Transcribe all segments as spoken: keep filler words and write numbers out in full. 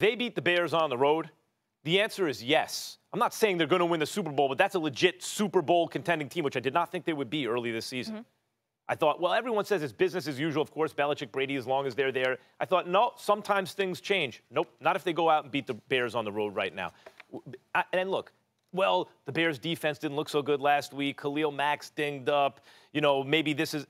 they beat the Bears on the road? The answer is yes. I'm not saying they're going to win the Super Bowl, but that's a legit Super Bowl contending team, which I did not think they would be early this season. Mm-hmm. I thought, well, everyone says it's business as usual. Of course, Belichick, Brady, as long as they're there. I thought, no, sometimes things change. Nope, not if they go out and beat the Bears on the road right now. I, and look, well, the Bears' defense didn't look so good last week. Khalil Mack dinged up. You know, maybe this is,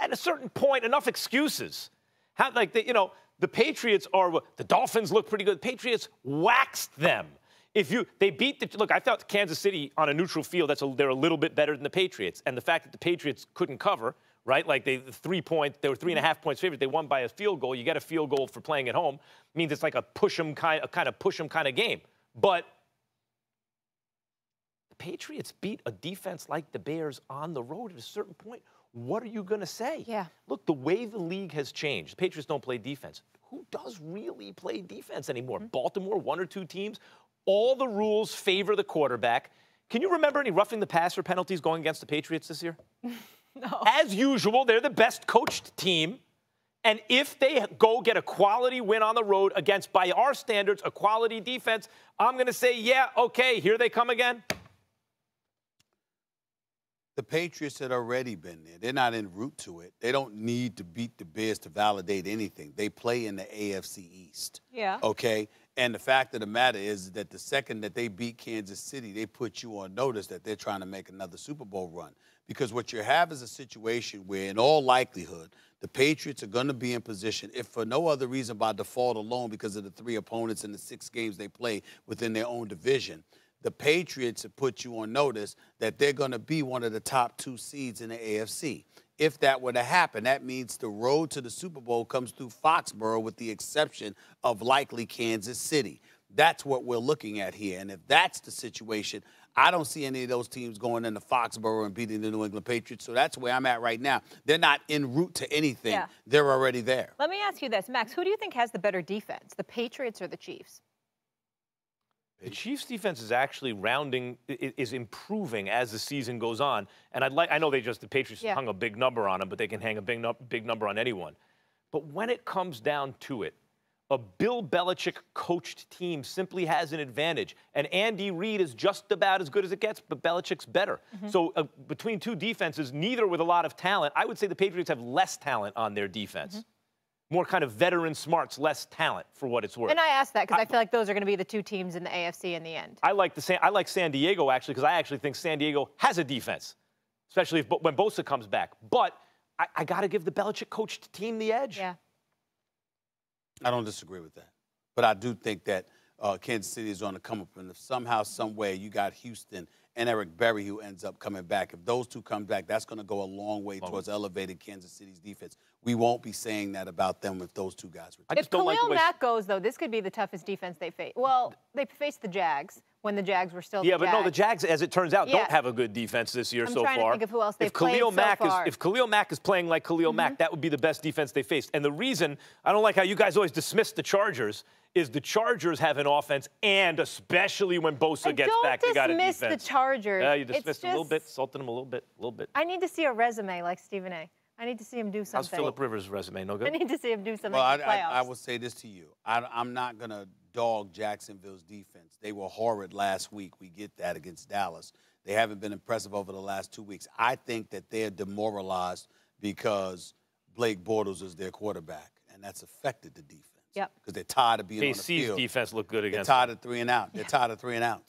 at a certain point, enough excuses. How, like, the, you know, the Patriots are, the Dolphins look pretty good. The Patriots waxed them. If you, they beat the, look, I thought Kansas City on a neutral field, that's a, they're a little bit better than the Patriots. And the fact that the Patriots couldn't cover, right, like they, three point, they were three and a half points favorite, they won by a field goal. You get a field goal for playing at home. It means it's like a push 'em kind, a kind of push 'em kind of game. But the Patriots beat a defense like the Bears on the road at a certain point. What are you going to say? Yeah. Look, the way the league has changed, the Patriots don't play defense. Who does really play defense anymore? Mm-hmm. Baltimore, one or two teams. All the rules favor the quarterback. Can you remember any roughing the passer penalties going against the Patriots this year? No. As usual, they're the best coached team. And if they go get a quality win on the road against, by our standards, a quality defense, I'm going to say, yeah, okay, here they come again. The Patriots had already been there. They're not en route to it. They don't need to beat the Bears to validate anything. They play in the A F C East. Yeah. Okay? And the fact of the matter is that the second that they beat Kansas City, they put you on notice that they're trying to make another Super Bowl run. Because what you have is a situation where, in all likelihood, the Patriots are going to be in position, if for no other reason by default alone because of the three opponents and the six games they play within their own division, the Patriots have put you on notice that they're going to be one of the top two seeds in the A F C. If that were to happen, that means the road to the Super Bowl comes through Foxborough with the exception of likely Kansas City. That's what we're looking at here. And if that's the situation, I don't see any of those teams going into Foxborough and beating the New England Patriots. So that's where I'm at right now. They're not en route to anything. Yeah. They're already there. Let me ask you this. Max, who do you think has the better defense, the Patriots or the Chiefs? The Chiefs' defense is actually rounding, is improving as the season goes on. And I'd like, I know they just, the Patriots yeah. hung a big number on them, but they can hang a big, big number on anyone. But when it comes down to it, a Bill Belichick-coached team simply has an advantage. And Andy Reid is just about as good as it gets, but Belichick's better. Mm-hmm. So uh, between two defenses, neither with a lot of talent, I would say the Patriots have less talent on their defense. Mm-hmm. More kind of veteran smarts, less talent for what it's worth. And I asked that because I, I feel like those are going to be the two teams in the A F C in the end. I like the San, I like San Diego, actually, because I actually think San Diego has a defense, especially if, when Bosa comes back. But I, I got to give the Belichick-coached team the edge. Yeah. I don't disagree with that. But I do think that uh, Kansas City is on the come-up. And if somehow, someway, you got Houston and Eric Berry, who ends up coming back. If those two come back, that's going to go a long way long towards way. elevating Kansas City's defense. We won't be saying that about them if those two guys return. If Khalil like Mack goes, though, this could be the toughest defense they face. Well, they faced the Jags when the Jags were still. Yeah, the but Jags. no, the Jags, as it turns out, yeah. don't have a good defense this year I'm so far. I'm trying to think of who else they've played so far. If Khalil Mack is playing like Khalil mm-hmm. Mack, that would be the best defense they faced. And the reason I don't like how you guys always dismiss the Chargers is the Chargers have an offense, and especially when Bosa I gets don't back, they got a defense. Dismiss the Chargers. Yeah, you dismissed it's a little bit, salted them a little bit, a little bit. I need to see a resume like Stephen A. I need to see him do something. How's Phillip Rivers' resume? No good? I need to see him do something well, I, in the playoffs. I, I will say this to you. I, I'm not going to dog Jacksonville's defense. They were horrid last week. We get that against Dallas. They haven't been impressive over the last two weeks. I think that they're demoralized because Blake Bortles is their quarterback, and that's affected the defense. Yep. Because they're tired of being K C's on the field. K C's defense looked good against them. They're tired of three and out. They're yeah. tired of three and out.